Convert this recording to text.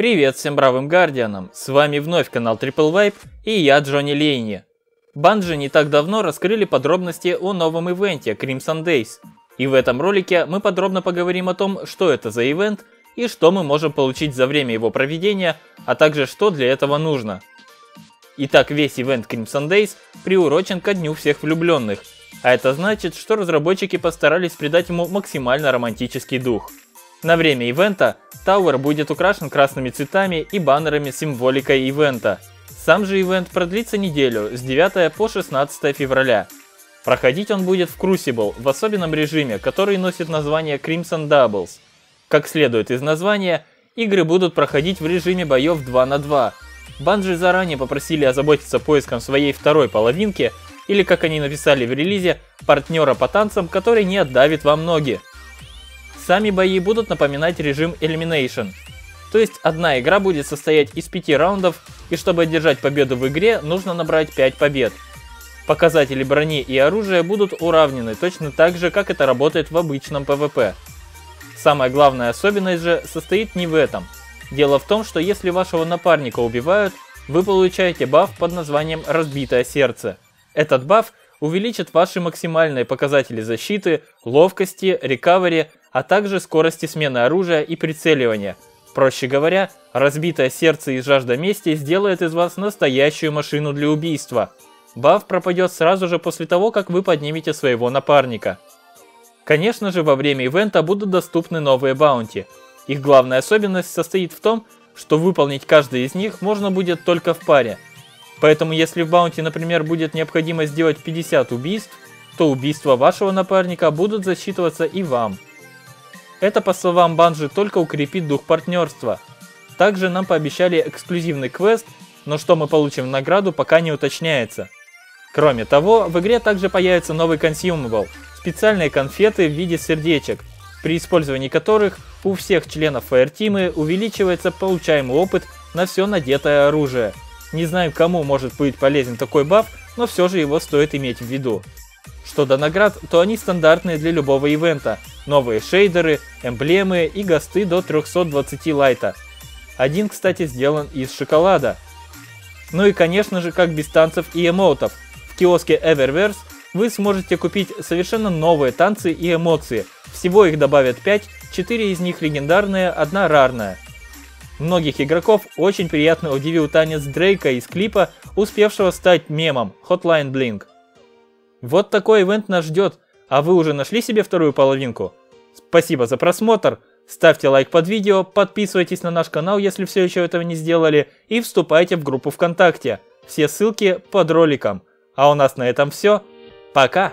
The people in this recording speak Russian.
Привет всем бравым гардианам, с вами вновь канал Triplewipe и я Джонни Лейни. Bungie не так давно раскрыли подробности о новом ивенте Crimson Days, и в этом ролике мы подробно поговорим о том, что это за ивент и что мы можем получить за время его проведения, а также что для этого нужно. Итак, весь ивент Crimson Days приурочен ко Дню всех влюбленных, а это значит, что разработчики постарались придать ему максимально романтический дух. На время ивента Тауэр будет украшен красными цветами и баннерами с символикой ивента. Сам же ивент продлится неделю с 9 по 16 февраля. Проходить он будет в Crucible в особенном режиме, который носит название Crimson Doubles. Как следует из названия, игры будут проходить в режиме боев 2 на 2. Bungie заранее попросили озаботиться поиском своей второй половинки, или, как они написали в релизе, партнера по танцам, который не отдавит вам ноги. Сами бои будут напоминать режим Elimination. То есть одна игра будет состоять из 5 раундов, и чтобы одержать победу в игре, нужно набрать 5 побед. Показатели брони и оружия будут уравнены точно так же, как это работает в обычном PvP. Самая главная особенность же состоит не в этом. Дело в том, что если вашего напарника убивают, вы получаете баф под названием «Разбитое сердце». Этот баф увеличит ваши максимальные показатели защиты, ловкости, рекавери, а также скорости смены оружия и прицеливания. Проще говоря, разбитое сердце и жажда мести сделает из вас настоящую машину для убийства. Баф пропадет сразу же после того, как вы поднимете своего напарника. Конечно же, во время ивента будут доступны новые баунти. Их главная особенность состоит в том, что выполнить каждый из них можно будет только в паре. Поэтому если в баунти, например, будет необходимо сделать 50 убийств, то убийства вашего напарника будут засчитываться и вам. Это, по словам Bungie, только укрепит дух партнерства. Также нам пообещали эксклюзивный квест, но что мы получим в награду, пока не уточняется. Кроме того, в игре также появится новый consumable – специальные конфеты в виде сердечек, при использовании которых у всех членов Fireteam увеличивается получаемый опыт на все надетое оружие. Не знаю, кому может быть полезен такой баф, но все же его стоит иметь в виду. Что до наград, то они стандартные для любого ивента. Новые шейдеры, эмблемы и гасты до 320 лайта. Один, кстати, сделан из шоколада. Ну и, конечно же, как без танцев и эмотов. В киоске Eververse вы сможете купить совершенно новые танцы и эмоции. Всего их добавят 5, 4 из них легендарные, 1 рарная. Многих игроков очень приятно удивил танец Дрейка из клипа, успевшего стать мемом Hotline Bling. Вот такой ивент нас ждет, а вы уже нашли себе вторую половинку? Спасибо за просмотр, ставьте лайк под видео, подписывайтесь на наш канал, если все еще этого не сделали, и вступайте в группу ВКонтакте, все ссылки под роликом. А у нас на этом все, пока!